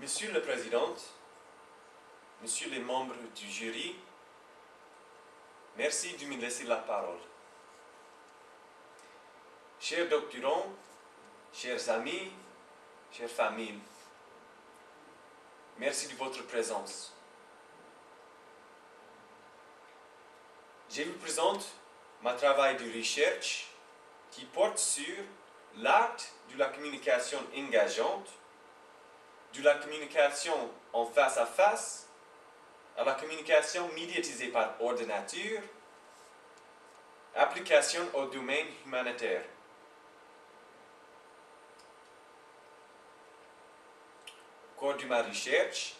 Monsieur le Président, Monsieur les membres du jury, merci de me laisser la parole. Chers doctorants, chers amis, chères familles, merci de votre présence. Je vous présente mon travail de recherche qui porte sur l'art de la communication engageante, de la communication en face à face, à la communication médiatisée par ordinateur, application au domaine humanitaire. Au cours de ma recherche,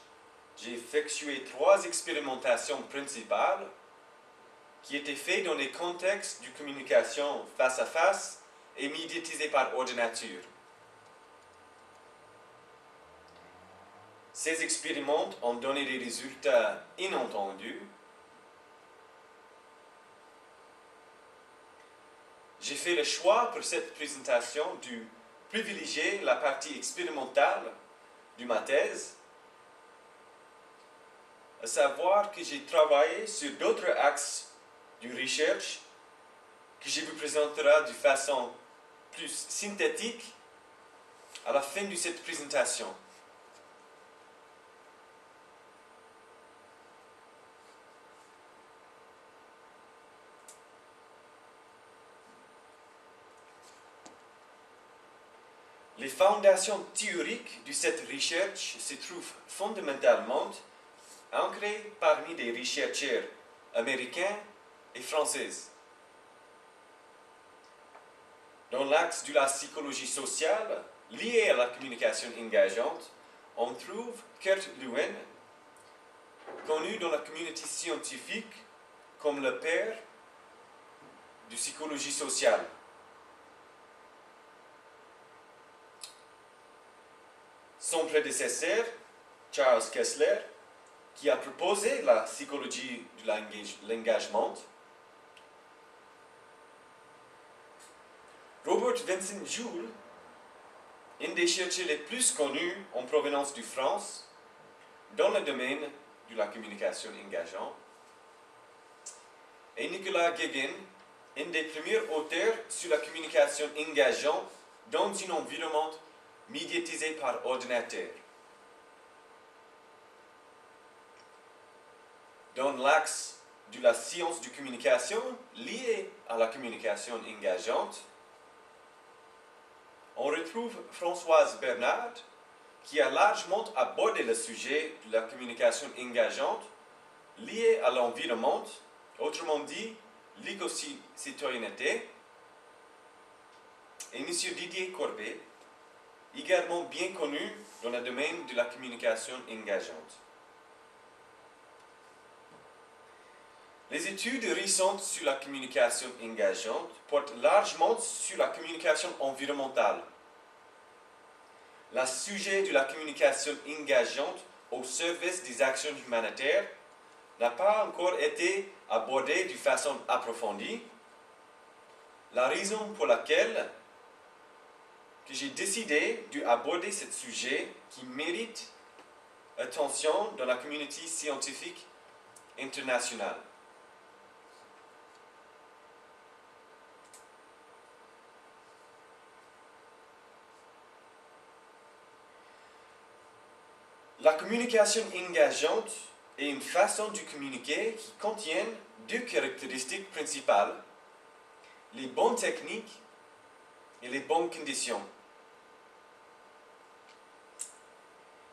j'ai effectué 3 expérimentations principales qui étaient faites dans les contextes de communication face à face et médiatisée par ordinateur. Ces expériments ont donné des résultats inattendus. J'ai fait le choix pour cette présentation de privilégier la partie expérimentale de ma thèse, à savoir que j'ai travaillé sur d'autres axes de recherche que je vous présenterai de façon plus synthétique à la fin de cette présentation. Les fondations théoriques de cette recherche se trouvent fondamentalement ancrées parmi des chercheurs américains et français. Dans l'axe de la psychologie sociale liée à la communication engageante, on trouve Kurt Lewin, connu dans la communauté scientifique comme le père de psychologie sociale. Son prédécesseur, Charles Kessler, qui a proposé la psychologie de l'engagement. Robert Vincent Joule, un des chercheurs les plus connus en provenance de France dans le domaine de la communication engageante. Et Nicolas Guéguin, un des premiers auteurs sur la communication engageante dans un environnement médiatisé par ordinateur. Dans l'axe de la science de communication liée à la communication engageante, on retrouve Françoise Bernard qui a largement abordé le sujet de la communication engageante liée à l'environnement, autrement dit l'éco-citoyenneté, et M. Didier Corbet, également bien connu dans le domaine de la communication engageante. Les études récentes sur la communication engageante portent largement sur la communication environnementale. Le sujet de la communication engageante au service des actions humanitaires n'a pas encore été abordé de façon approfondie, la raison pour laquelle j'ai décidé d'aborder ce sujet qui mérite attention dans la communauté scientifique internationale. La communication engageante est une façon de communiquer qui contient 2 caractéristiques principales, les bonnes techniques et les bonnes conditions.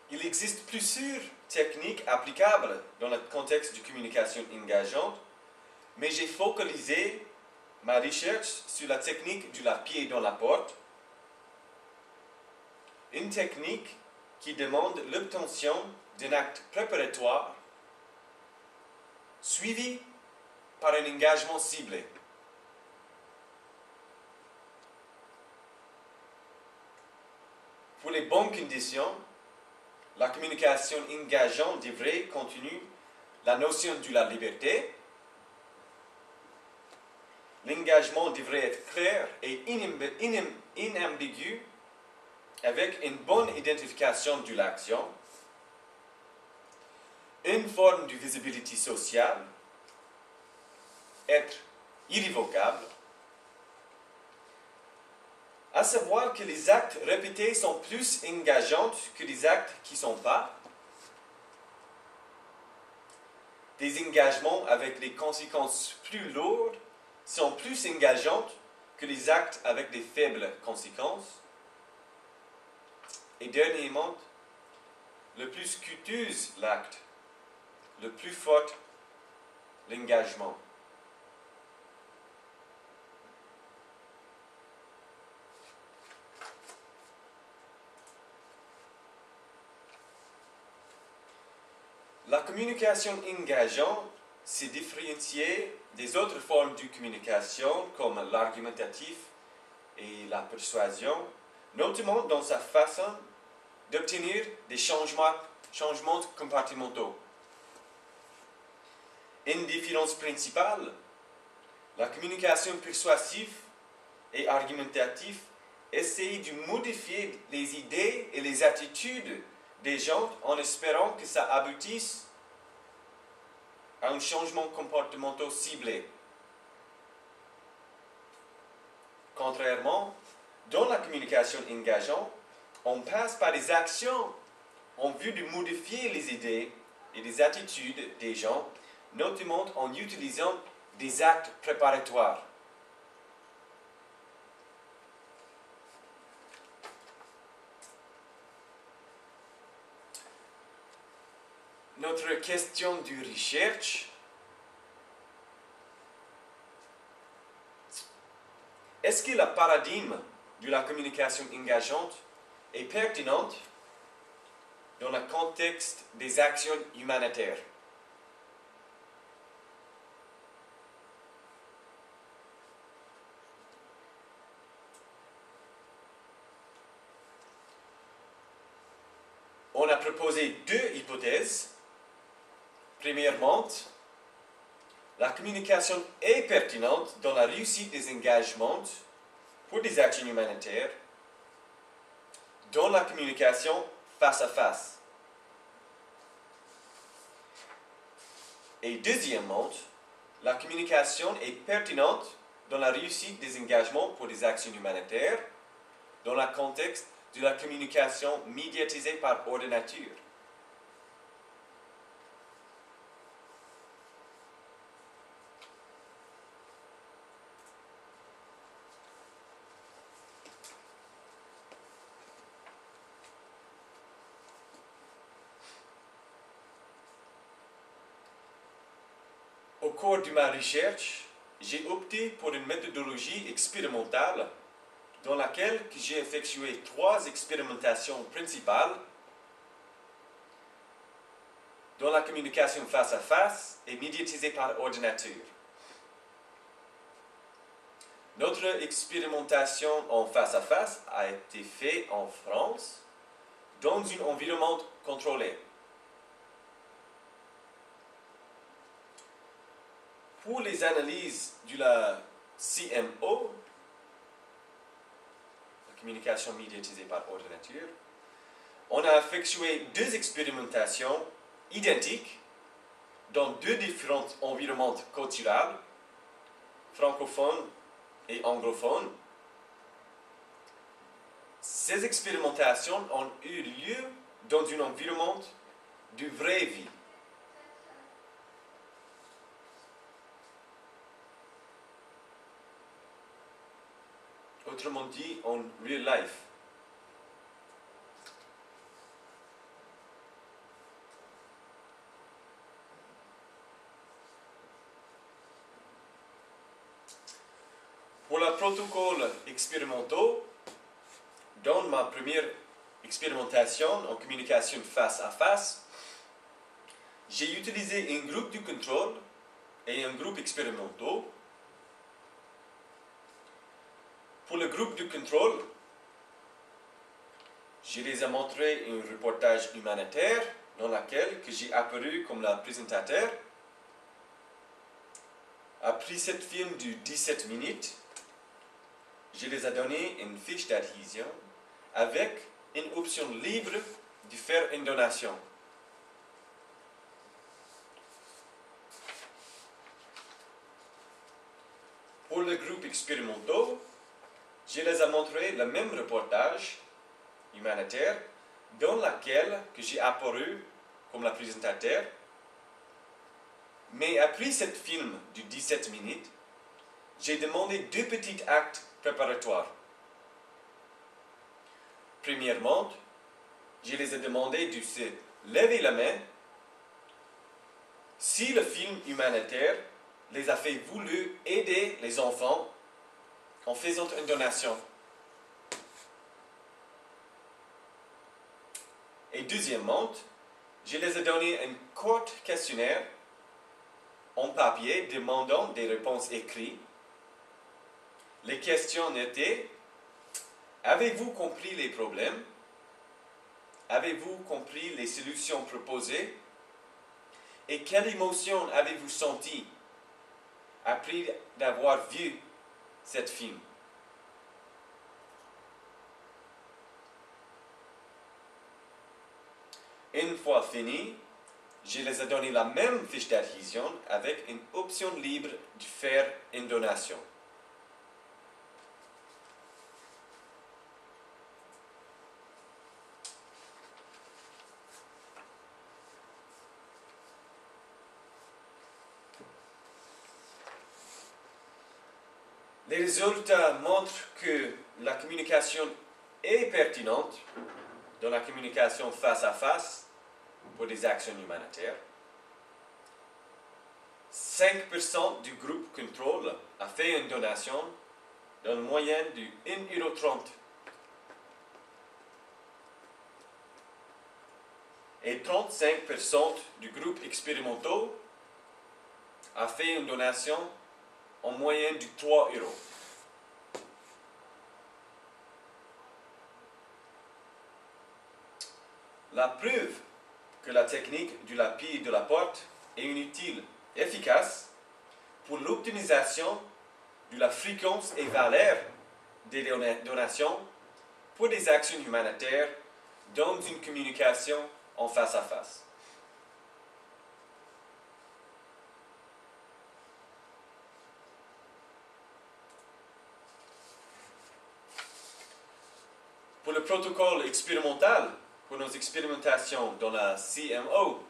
Il existe plusieurs techniques applicables dans le contexte de communication engageante, mais j'ai focalisé ma recherche sur la technique du pied dans la porte, une technique qui demande l'obtention d'un acte préparatoire suivi par un engagement ciblé. Pour les bonnes conditions, la communication engageante devrait contenir la notion de la liberté. L'engagement devrait être clair et inambigu avec une bonne identification de l'action. une forme d'indivisibilité sociale, être irrévocable, à savoir que les actes répétés sont plus engageants que les actes qui ne sont pas, des engagements avec des conséquences plus lourdes sont plus engageantes que les actes avec des faibles conséquences. Et dernièrement, le plus coûteux l'acte, le plus fort l'engagement. La communication engageante s'est différenciée des autres formes de communication comme l'argumentatif et la persuasion, notamment dans sa façon d'obtenir des changements compartimentaux. Une différence principale, la communication persuasive et argumentative essaye de modifier les idées et les attitudes des gens en espérant que ça aboutisse à un changement comportemental ciblé. Contrairement, dans la communication engageante, on passe par des actions en vue de modifier les idées et les attitudes des gens, notamment en utilisant des actes préparatoires. Notre question de recherche, est-ce que le paradigme de la communication engageante est pertinente dans le contexte des actions humanitaires? On a proposé deux hypothèses. Premièrement, la communication est pertinente dans la réussite des engagements pour des actions humanitaires, dans la communication face à face. Et deuxièmement, la communication est pertinente dans la réussite des engagements pour des actions humanitaires, dans le contexte de la communication médiatisée par ordinateur. Au cours de ma recherche, j'ai opté pour une méthodologie expérimentale dans laquelle j'ai effectué 3 expérimentations principales dans la communication face à face et médiatisée par ordinateur. Notre expérimentation en face à face a été faite en France dans un environnement contrôlé. Pour les analyses de la CMO, la communication médiatisée par ordinateur, on a effectué 2 expérimentations identiques dans 2 différents environnements culturels, francophones et anglophones. Ces expérimentations ont eu lieu dans un environnement de vraie vie. Autrement dit, en real life. Pour le protocole expérimental, dans ma première expérimentation en communication face à face, j'ai utilisé un groupe de contrôle et un groupe expérimental. Pour le groupe de contrôle, je les ai montré un reportage humanitaire dans lequel j'ai apparu comme le présentateur. Après cette film de 17 minutes, je les ai donné une fiche d'adhésion avec une option libre de faire une donation. Pour le groupe expérimentaux, je les ai montré le même reportage humanitaire dans lequel j'ai apparu comme la présentateur. Mais après ce film de 17 minutes, j'ai demandé deux petits actes préparatoires. Premièrement, je les ai demandé de se lever la main si le film humanitaire les a fait voulu aider les enfants en faisant une donation. Et deuxièmement, je les ai donné un court questionnaire en papier demandant des réponses écrites. Les questions étaient: avez-vous compris les problèmes? Avez-vous compris les solutions proposées? Et quelle émotion avez-vous senti après d'avoir vu cette film? Une fois fini, je les ai donné la même fiche d'adhésion avec une option libre de faire une donation. Les résultats montrent que la communication est pertinente dans la communication face à face pour des actions humanitaires. 5% du groupe contrôle a fait une donation d'une moyenne de 1,30 €. Et 35% du groupe expérimental a fait une donation en moyenne de 3 €. La preuve que la technique du lapis de la porte est inutile, efficace pour l'optimisation de la fréquence et valeur des donations pour des actions humanitaires dans une communication en face à face. Pour le protocole expérimental, pour nos expérimentations dans la CMO,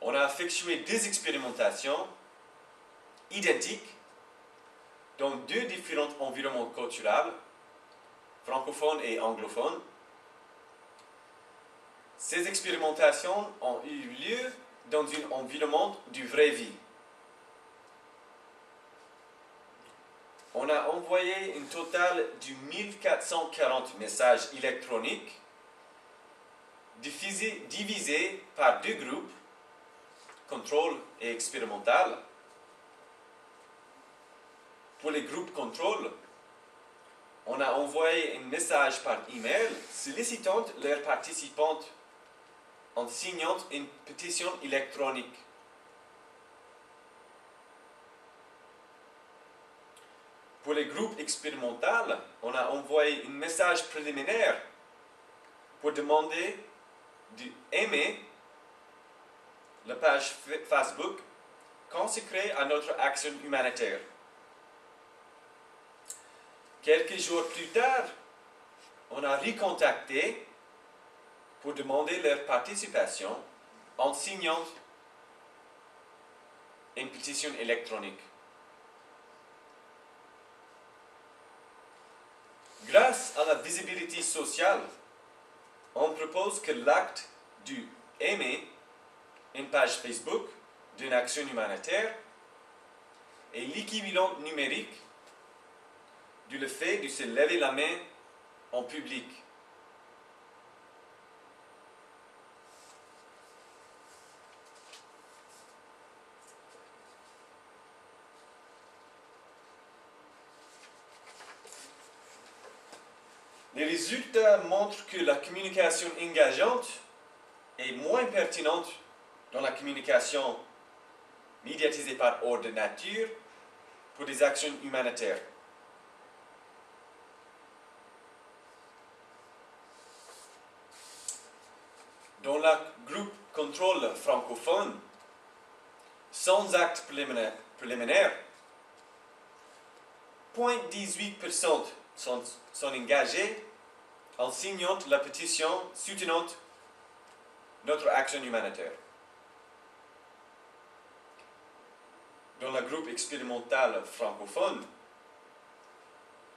on a effectué des expérimentations identiques dans deux différents environnements culturels, francophones et anglophones. Ces expérimentations ont eu lieu dans un environnement de vraie vie. On a envoyé un total de 1440 messages électroniques divisés par deux groupes, contrôle et expérimental. Pour les groupes contrôle, on a envoyé un message par email sollicitant leurs participants en signant une pétition électronique. Pour les groupes expérimentaux, on a envoyé un message préliminaire pour demander d'aimer la page Facebook consacrée à notre action humanitaire. Quelques jours plus tard, on a recontacté pour demander leur participation en signant une pétition électronique. Grâce à la visibilité sociale, on propose que l'acte du aimer une page Facebook d'une action humanitaire est l'équivalent numérique du fait de se lever la main en public. Les résultats montrent que la communication engageante est moins pertinente dans la communication médiatisée par ordinateur pour des actions humanitaires. Dans le groupe contrôle francophone, sans acte préliminaire, 0,18% sont engagés en signant la pétition soutenant notre action humanitaire. Dans le groupe expérimental francophone,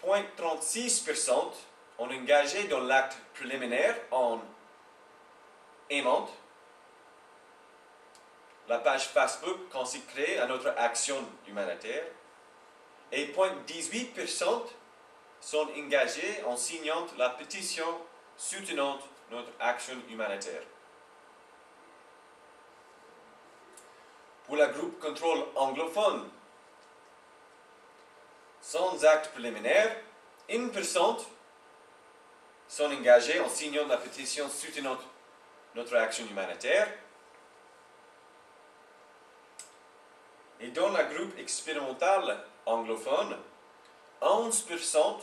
0,36% ont engagé dans l'acte préliminaire en aimant la page Facebook consacrée à notre action humanitaire et 0,18% sont engagés en signant la pétition soutenant notre action humanitaire. Pour le groupe contrôle anglophone, sans acte préliminaire, 1% sont engagés en signant la pétition soutenant notre action humanitaire. Et dans le groupe expérimental anglophone, 11%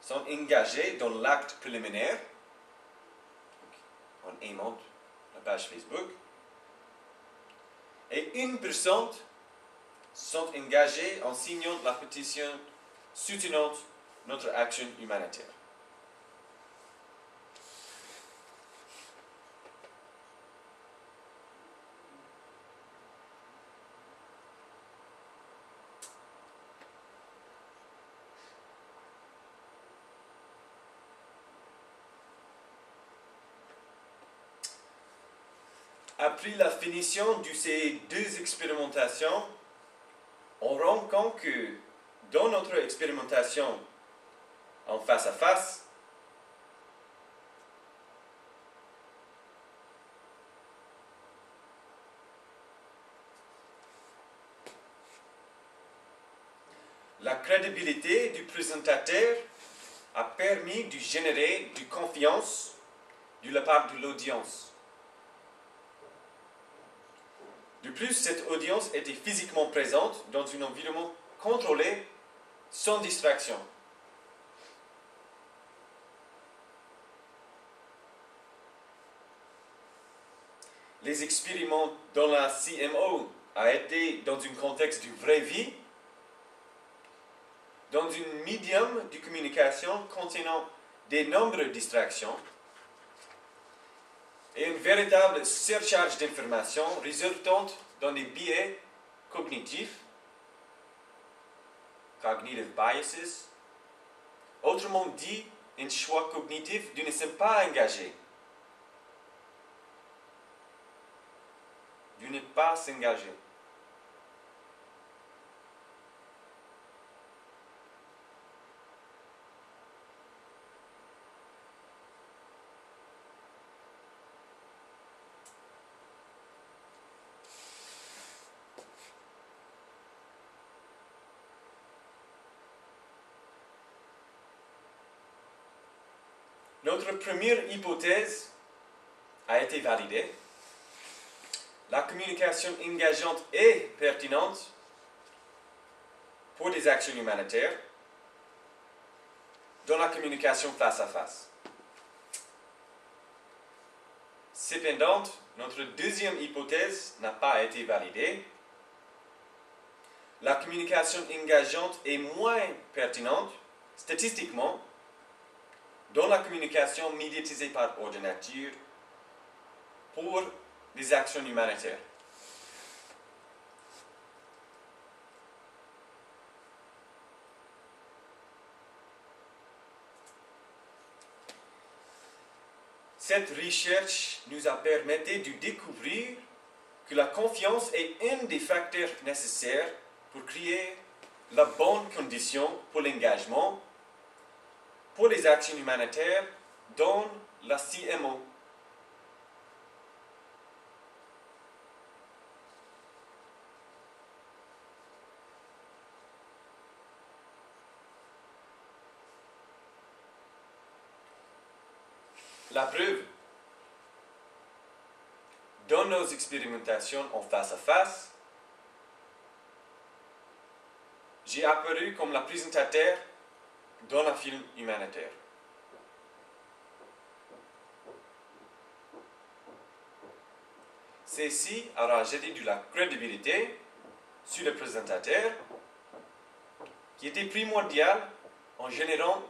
sont engagés dans l'acte préliminaire, en aimant la page Facebook, et 1% sont engagés en signant la pétition soutenant notre action humanitaire. Après la finition de ces deux expérimentations, on rend compte que dans notre expérimentation en face à face, la crédibilité du présentateur a permis de générer de confiance de la part de l'audience. De plus, cette audience était physiquement présente dans un environnement contrôlé, sans distraction. Les expériments dans la CMO ont été dans un contexte de vraie vie, dans un médium de communication contenant de nombreuses distractions, et une véritable surcharge d'informations résultant dans des biais cognitifs, cognitive biases, autrement dit, un choix cognitif de ne se pas engager, de ne pas s'engager. Notre première hypothèse a été validée. La communication engageante est pertinente pour des actions humanitaires dans la communication face à face. Cependant, notre deuxième hypothèse n'a pas été validée. La communication engageante est moins pertinente statistiquement dans la communication médiatisée par ordinateur pour les actions humanitaires. Cette recherche nous a permis de découvrir que la confiance est un des facteurs nécessaires pour créer la bonne condition pour l'engagement pour les actions humanitaires dans la CMO. La preuve, dans nos expérimentations en face à face, j'ai apparu comme la présentatrice dans le film humanitaire. Ceci a rajouté de la crédibilité sur le présentateur qui était primordial en générant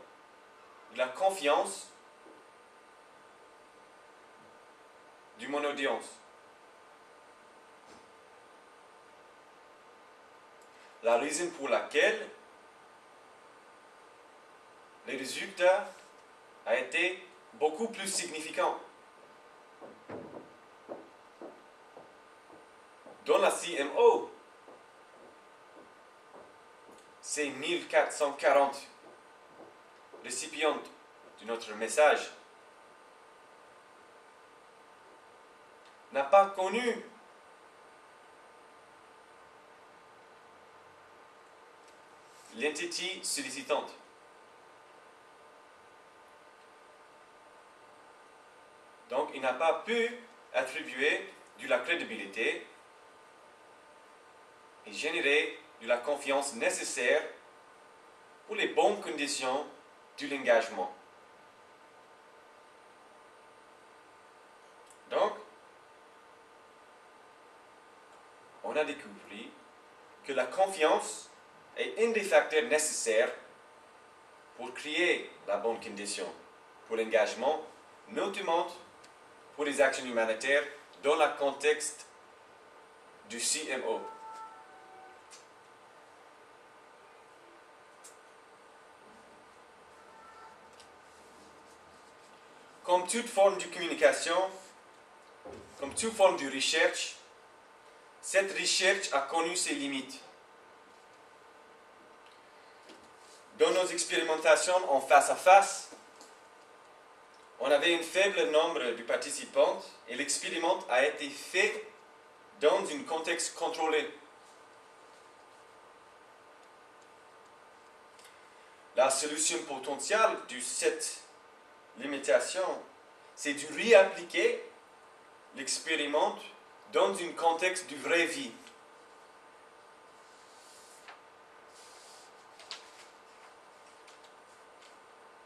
de la confiance de mon audience. La raison pour laquelle les résultats ont été beaucoup plus significants. Dans la CMO, c'est 1440 récipients de notre message n'a pas connu l'entité sollicitante. Donc, il n'a pas pu attribuer de la crédibilité et générer de la confiance nécessaire pour les bonnes conditions de l'engagement. Donc, on a découvert que la confiance est un des facteurs nécessaires pour créer la bonne condition pour l'engagement, notamment pour les actions humanitaires dans le contexte du CMO. Comme toute forme de communication, comme toute forme de recherche, cette recherche a connu ses limites. Dans nos expérimentations en face-à-face, on avait un faible nombre de participants et l'expériment a été fait dans un contexte contrôlé. La solution potentielle de cette limitation, c'est de réappliquer l'expériment dans un contexte de vraie vie.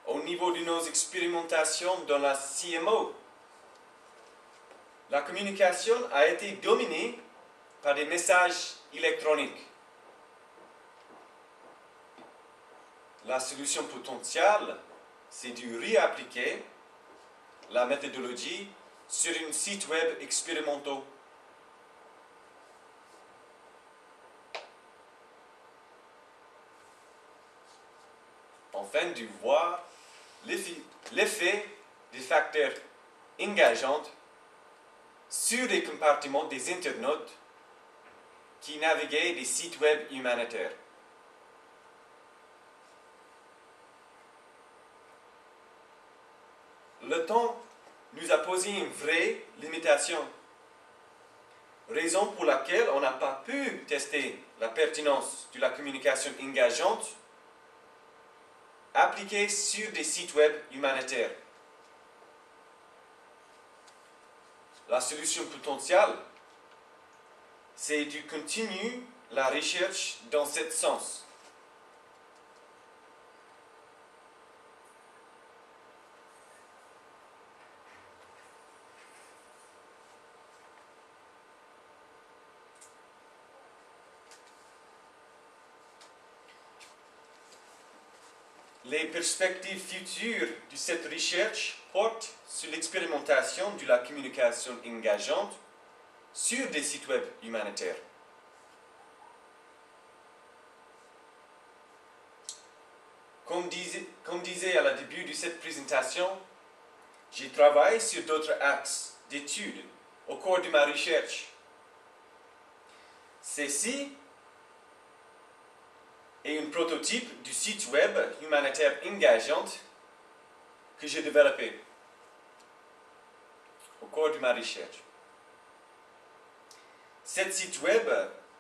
Au niveau de nos expérimentations dans la CMO, la communication a été dominée par des messages électroniques. La solution potentielle, c'est de réappliquer la méthodologie sur un site web expérimental. Afin de voir l'effet des facteurs engageants sur les comportements des internautes qui naviguaient des sites web humanitaires. Le temps nous a posé une vraie limitation, raison pour laquelle on n'a pas pu tester la pertinence de la communication engageante appliquée sur des sites web humanitaires. La solution potentielle, c'est de continuer la recherche dans ce sens. Les perspectives futures de cette recherche portent sur l'expérimentation de la communication engageante sur des sites web humanitaires. Comme disait à la début de cette présentation, j'ai travaillé sur d'autres axes d'études au cours de ma recherche. Ceci et un prototype du site web humanitaire engageant que j'ai développé au cours de ma recherche. Ce site web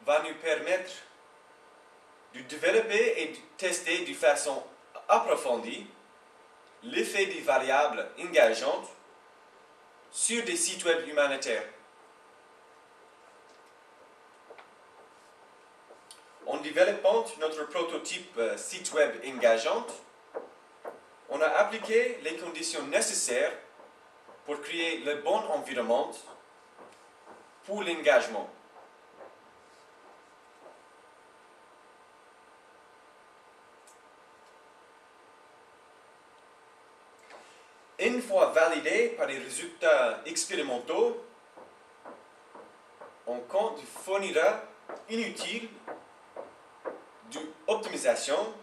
va nous permettre de développer et de tester de façon approfondie l'effet des variables engageantes sur des sites web humanitaires. En développant notre prototype site web engageant, on a appliqué les conditions nécessaires pour créer le bon environnement pour l'engagement. une fois validée par les résultats expérimentaux, on compte du fournira inutile d'optimisation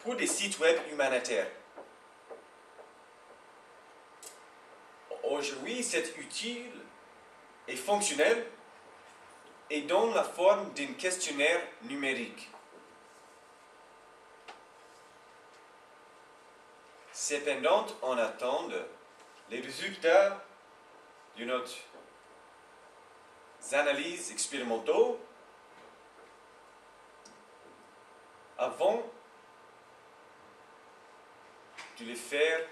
pour des sites web humanitaires. Aujourd'hui, c'est utile et fonctionnel et dans la forme d'un questionnaire numérique. Cependant, on attend les résultats de notre analyses expérimentales avant de les faire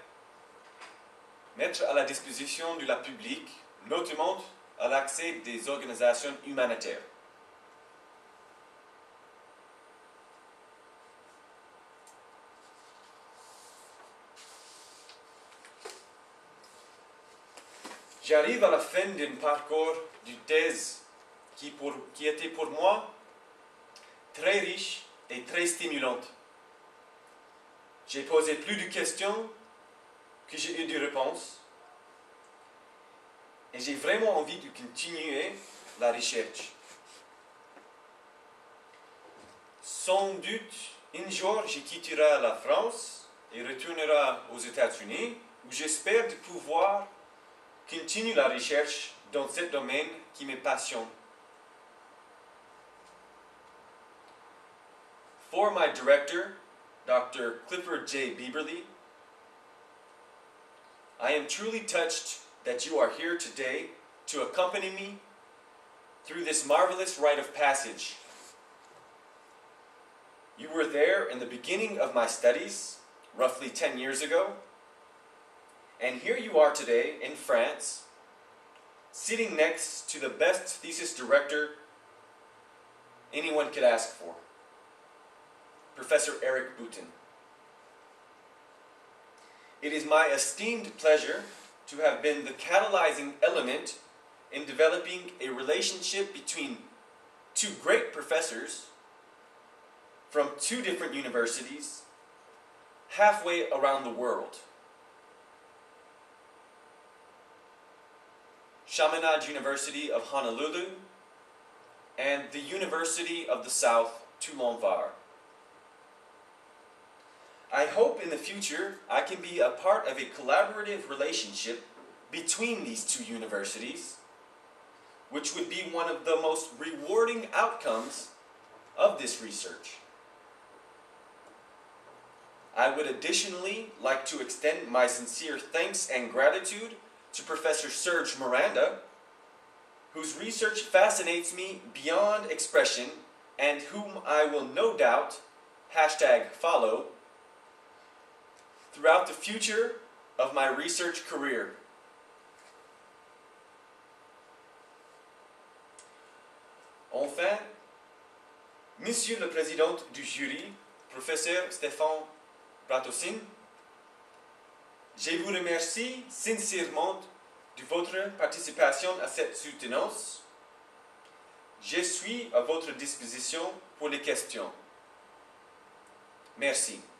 mettre à la disposition de la public, notamment à l'accès des organisations humanitaires. J'arrive à la fin d'un parcours de thèse qui était pour moi très riche et très stimulante. J'ai posé plus de questions que j'ai eu de réponses et j'ai vraiment envie de continuer la recherche. Sans doute, un jour, je quitterai la France et retournerai aux États-Unis où j'espère de pouvoir continue la recherche dans ce domaine qui me passionne. For my director, Dr. Clifford J. Bieberly, I am truly touched that you are here today to accompany me through this marvelous rite of passage. You were there in the beginning of my studies, roughly 10 years ago, and here you are today in France, sitting next to the best thesis director anyone could ask for, Professor Eric Boutin. It is my esteemed pleasure to have been the catalyzing element in developing a relationship between two great professors from two different universities halfway around the world. Chaminade University of Honolulu, and the University of the South, Toulon-Var. I hope in the future I can be a part of a collaborative relationship between these two universities, which would be one of the most rewarding outcomes of this research. I would additionally like to extend my sincere thanks and gratitude to Professor Serge Miranda, whose research fascinates me beyond expression and whom I will no doubt #follow throughout the future of my research career. Enfin, Monsieur le Président du jury, Professeur Stéphane Bratosin, je vous remercie sincèrement de votre participation à cette soutenance. Je suis à votre disposition pour les questions. Merci.